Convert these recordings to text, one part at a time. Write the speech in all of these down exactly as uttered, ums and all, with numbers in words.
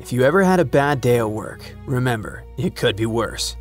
If you ever had a bad day at work, remember, it could be worse.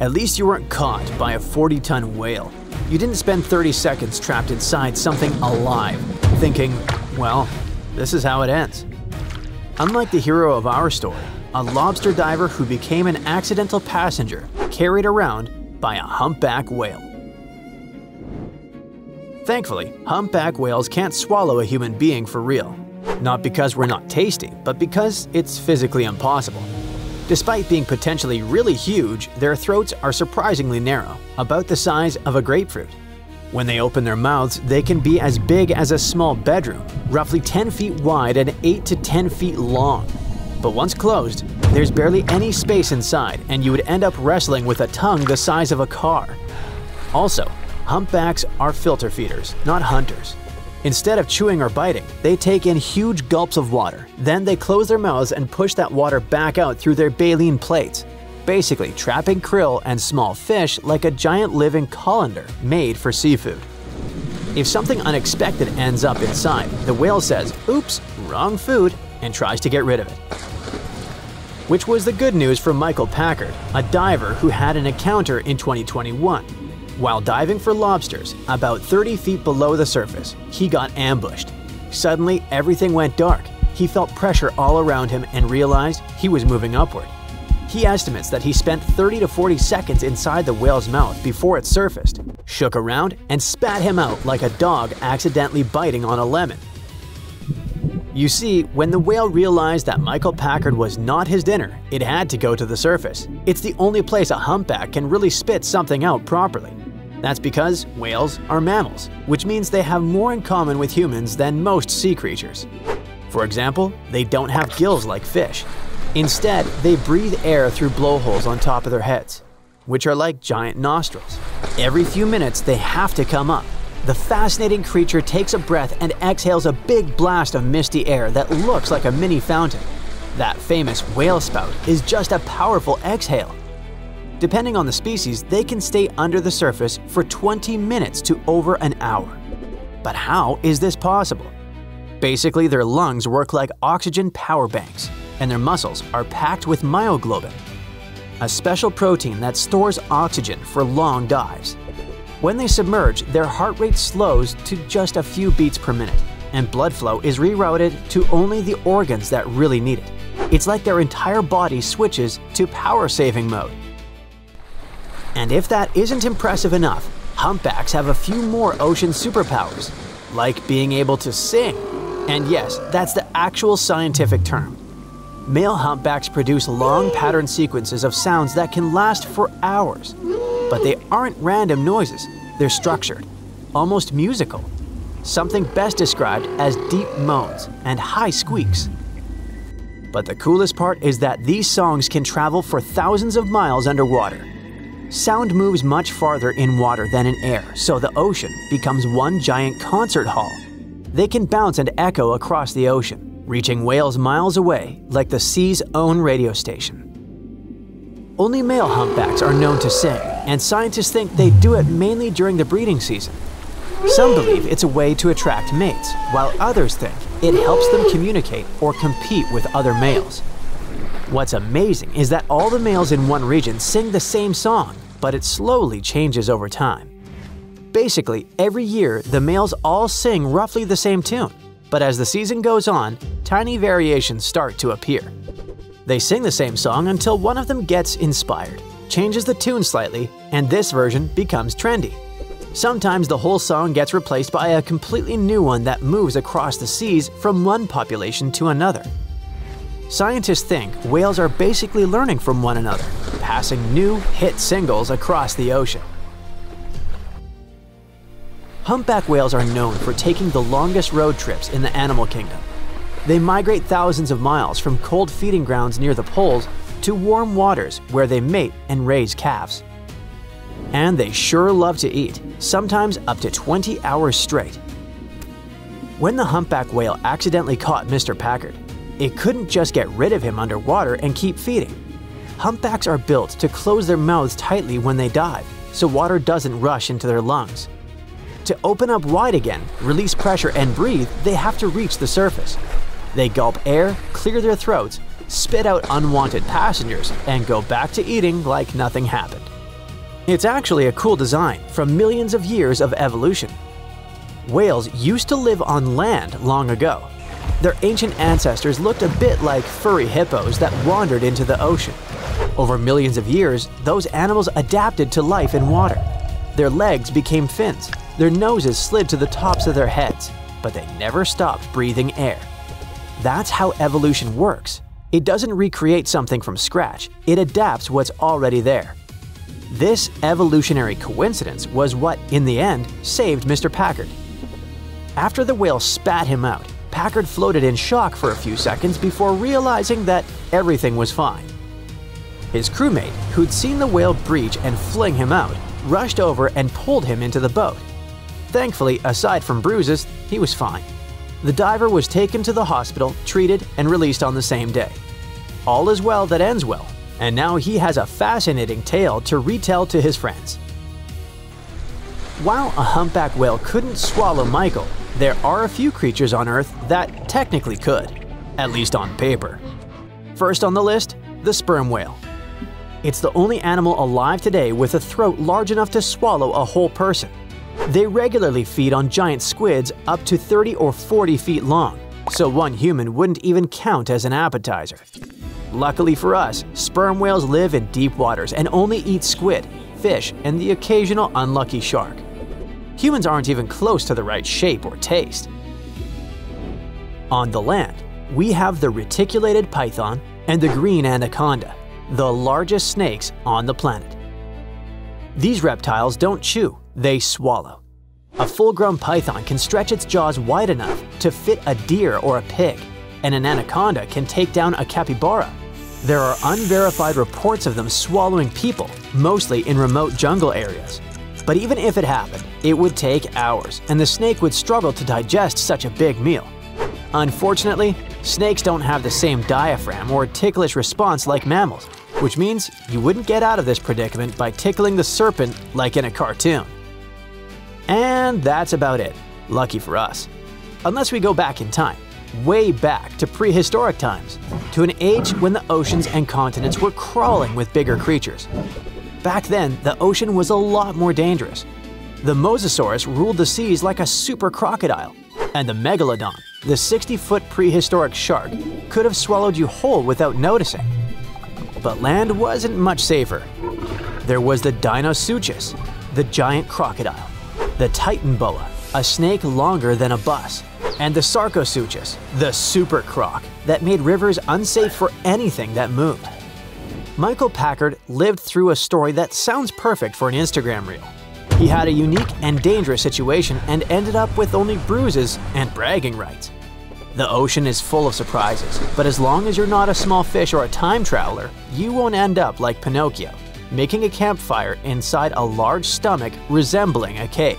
At least you weren't caught by a forty-ton whale. You didn't spend thirty seconds trapped inside something alive, thinking, well, this is how it ends. Unlike the hero of our story, a lobster diver who became an accidental passenger carried around by a humpback whale. Thankfully, humpback whales can't swallow a human being for real. Not because we're not tasty, but because it's physically impossible. Despite being potentially really huge, their throats are surprisingly narrow, about the size of a grapefruit. When they open their mouths, they can be as big as a small bedroom, roughly ten feet wide and eight to ten feet long. But once closed, there's barely any space inside, and you would end up wrestling with a tongue the size of a car. Also, humpbacks are filter feeders, not hunters. Instead of chewing or biting, they take in huge gulps of water. Then they close their mouths and push that water back out through their baleen plates, basically trapping krill and small fish like a giant living colander made for seafood. If something unexpected ends up inside, the whale says, "Oops, wrong food," and tries to get rid of it. Which was the good news for Michael Packard, a diver who had an encounter in twenty twenty-one. While diving for lobsters, about thirty feet below the surface, he got ambushed. Suddenly, everything went dark. He felt pressure all around him and realized he was moving upward. He estimates that he spent thirty to forty seconds inside the whale's mouth before it surfaced, shook around, and spat him out like a dog accidentally biting on a lemon. You see, when the whale realized that Michael Packard was not his dinner, it had to go to the surface. It's the only place a humpback can really spit something out properly. That's because whales are mammals, which means they have more in common with humans than most sea creatures. For example, they don't have gills like fish. Instead, they breathe air through blowholes on top of their heads, which are like giant nostrils. Every few minutes, they have to come up. The fascinating creature takes a breath and exhales a big blast of misty air that looks like a mini fountain. That famous whale spout is just a powerful exhale. Depending on the species, they can stay under the surface for twenty minutes to over an hour. But how is this possible? Basically, their lungs work like oxygen power banks, and their muscles are packed with myoglobin, a special protein that stores oxygen for long dives. When they submerge, their heart rate slows to just a few beats per minute, and blood flow is rerouted to only the organs that really need it. It's like their entire body switches to power-saving mode. And if that isn't impressive enough, humpbacks have a few more ocean superpowers, like being able to sing. And yes, that's the actual scientific term. Male humpbacks produce long pattern sequences of sounds that can last for hours. But they aren't random noises, they're structured, almost musical. Something best described as deep moans and high squeaks. But the coolest part is that these songs can travel for thousands of miles underwater. Sound moves much farther in water than in air, so the ocean becomes one giant concert hall. They can bounce and echo across the ocean, reaching whales miles away, like the sea's own radio station. Only male humpbacks are known to sing, and scientists think they do it mainly during the breeding season. Some believe it's a way to attract mates, while others think it helps them communicate or compete with other males. What's amazing is that all the males in one region sing the same song, but it slowly changes over time. Basically, every year, the males all sing roughly the same tune, but as the season goes on, tiny variations start to appear. They sing the same song until one of them gets inspired, changes the tune slightly, and this version becomes trendy. Sometimes the whole song gets replaced by a completely new one that moves across the seas from one population to another. Scientists think whales are basically learning from one another, passing new hit singles across the ocean. Humpback whales are known for taking the longest road trips in the animal kingdom. They migrate thousands of miles from cold feeding grounds near the poles to warm waters where they mate and raise calves. And they sure love to eat, sometimes up to twenty hours straight. When the humpback whale accidentally caught Mister Packard, it couldn't just get rid of him underwater and keep feeding. Humpbacks are built to close their mouths tightly when they dive, so water doesn't rush into their lungs. To open up wide again, release pressure, and breathe, they have to reach the surface. They gulp air, clear their throats, spit out unwanted passengers, and go back to eating like nothing happened. It's actually a cool design from millions of years of evolution. Whales used to live on land long ago. Their ancient ancestors looked a bit like furry hippos that wandered into the ocean. Over millions of years, those animals adapted to life in water. Their legs became fins, their noses slid to the tops of their heads, but they never stopped breathing air. That's how evolution works. It doesn't recreate something from scratch, it adapts what's already there. This evolutionary coincidence was what, in the end, saved Mister Packard. After the whale spat him out, Packard floated in shock for a few seconds before realizing that everything was fine. His crewmate, who'd seen the whale breach and fling him out, rushed over and pulled him into the boat. Thankfully, aside from bruises, he was fine. The diver was taken to the hospital, treated, and released on the same day. All is well that ends well, and now he has a fascinating tale to retell to his friends. While a humpback whale couldn't swallow Michael, there are a few creatures on Earth that technically could, at least on paper. First on the list, the sperm whale. It's the only animal alive today with a throat large enough to swallow a whole person. They regularly feed on giant squids up to thirty or forty feet long, so one human wouldn't even count as an appetizer. Luckily for us, sperm whales live in deep waters and only eat squid, fish, and the occasional unlucky shark. Humans aren't even close to the right shape or taste. On the land, we have the reticulated python and the green anaconda, the largest snakes on the planet. These reptiles don't chew, they swallow. A full-grown python can stretch its jaws wide enough to fit a deer or a pig, and an anaconda can take down a capybara. There are unverified reports of them swallowing people, mostly in remote jungle areas. But even if it happened, it would take hours, and the snake would struggle to digest such a big meal. Unfortunately, snakes don't have the same diaphragm or ticklish response like mammals, which means you wouldn't get out of this predicament by tickling the serpent like in a cartoon. And that's about it, lucky for us. Unless we go back in time, way back to prehistoric times, to an age when the oceans and continents were crawling with bigger creatures. Back then, the ocean was a lot more dangerous. The Mosasaurus ruled the seas like a super crocodile, and the Megalodon, the sixty-foot prehistoric shark, could have swallowed you whole without noticing. But land wasn't much safer. There was the Dinosuchus, the giant crocodile, the Titanoboa, a snake longer than a bus, and the Sarcosuchus, the super croc that made rivers unsafe for anything that moved. Michael Packard lived through a story that sounds perfect for an Instagram reel. He had a unique and dangerous situation and ended up with only bruises and bragging rights. The ocean is full of surprises, but as long as you're not a small fish or a time traveler, you won't end up like Pinocchio, making a campfire inside a large stomach resembling a cave.